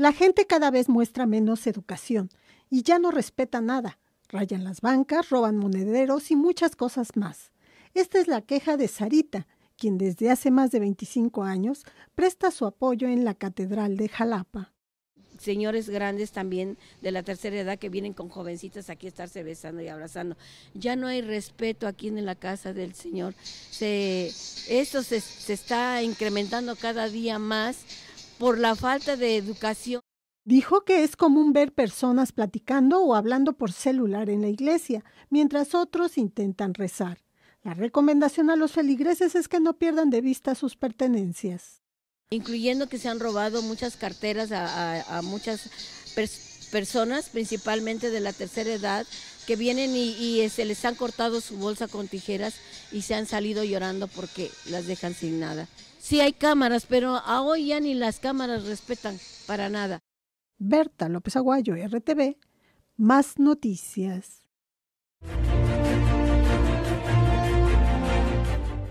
La gente cada vez muestra menos educación y ya no respeta nada. Rayan las bancas, roban monederos y muchas cosas más. Esta es la queja de Sarita, quien desde hace más de 25 años presta su apoyo en la Catedral de Xalapa. Señores grandes también de la tercera edad que vienen con jovencitas aquí a estarse besando y abrazando. Ya no hay respeto aquí en la casa del Señor. Esto se está incrementando cada día más por la falta de educación. Dijo que es común ver personas platicando o hablando por celular en la iglesia, mientras otros intentan rezar. La recomendación a los feligreses es que no pierdan de vista sus pertenencias. Incluyendo que se han robado muchas carteras a muchas personas, principalmente de la tercera edad, que vienen y se les han cortado su bolsa con tijeras y se han salido llorando porque las dejan sin nada. Sí hay cámaras, pero a hoy ya ni las cámaras respetan para nada. Berta López Aguayo, RTV, Más Noticias.